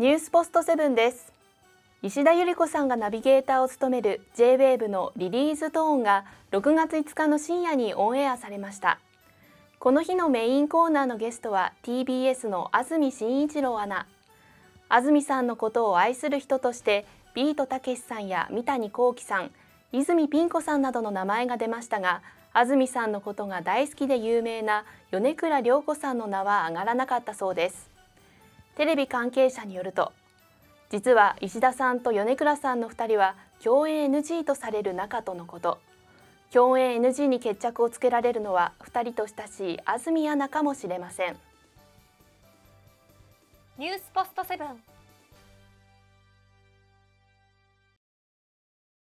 ニュースポストセブンです。石田ゆり子さんがナビゲーターを務める J-WAVE のリリーストーンが6月5日の深夜にオンエアされました。この日のメインコーナーのゲストは TBS の安住紳一郎アナ。安住さんのことを愛する人としてビートたけしさんや三谷幸喜さん、泉ピン子さんなどの名前が出ましたが、安住さんのことが大好きで有名な米倉涼子さんの名は上がらなかったそうです。テレビ関係者によると、実は石田さんと米倉さんの2人は共演 NG とされる仲とのこと。共演 NG に決着をつけられるのは2人と親しい安住アナかもしれません。ニュースポストセブン。